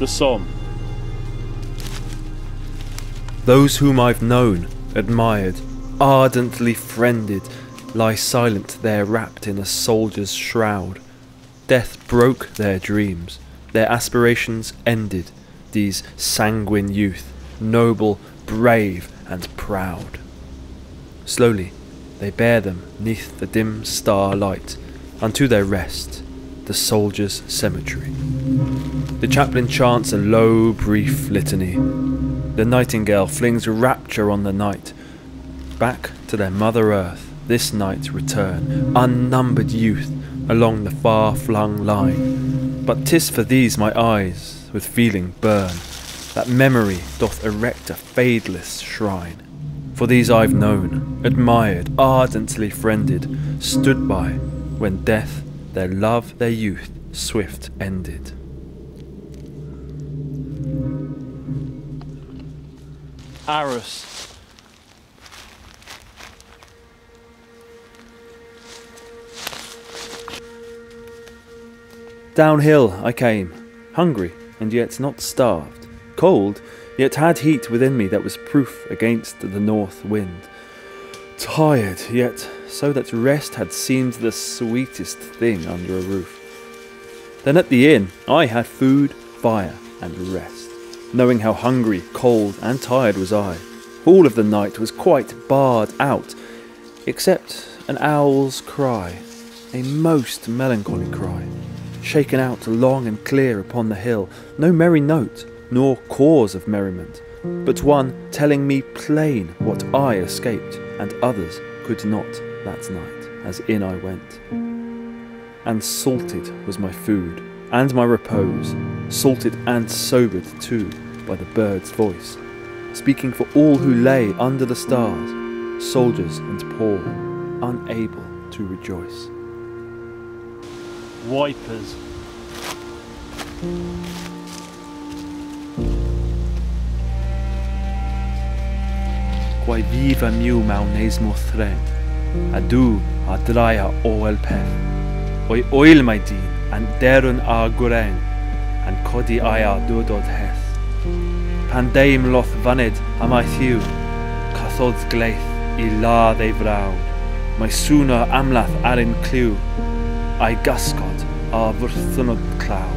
the Somme. Those whom I've known, admired, ardently friended, lie silent there wrapped in a soldier's shroud. Death broke their dreams, their aspirations ended, these sanguine youth, noble, brave and proud. Slowly they bear them 'neath the dim starlight unto their rest, the soldiers' cemetery. The chaplain chants a low, brief litany. The nightingale flings rapture on the night. Back to their mother earth this night return, unnumbered youth along the far-flung line. But 'tis for these my eyes with feeling burn, that memory doth erect a fadeless shrine. For these I've known, admired, ardently friended, stood by when death, their love, their youth, swift ended. Arras. Downhill I came, hungry and yet not starved, cold yet had heat within me that was proof against the north wind, tired yet so that rest had seemed the sweetest thing under a roof. Then at the inn I had food, fire and rest, knowing how hungry, cold and tired was I. All of the night was quite barred out, except an owl's cry, a most melancholy cry, shaken out long and clear upon the hill, no merry note, nor cause of merriment, but one telling me plain what I escaped, and others could not that night, as in I went. And salted was my food, and my repose, salted and sobered too, by the bird's voice, speaking for all who lay under the stars, soldiers and poor, unable to rejoice. Wipers. Quae viva miu maunes mothre, adu adraia o elpeth, oi oil my din, and derun a guren, and codi aia dudod heth. Pandeim loth vaned amaithiu, cathod gleith ila they vraud, my sooner amlath arin clew, I gascod ar fyrthynod clawd.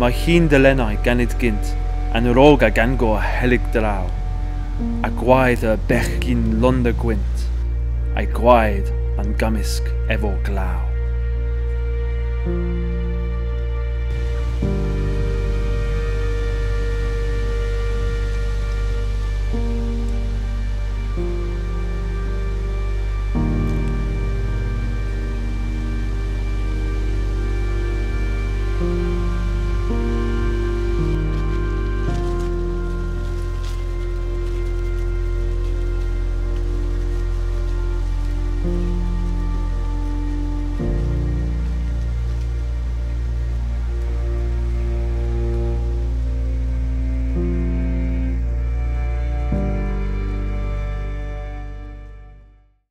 Mae hi'n dylenau ganid gynt, a'n rog a gango a helig draw, a gwaed y bechgyn lond y gwynt, a'i gwaed a'n gymysg efo glaw.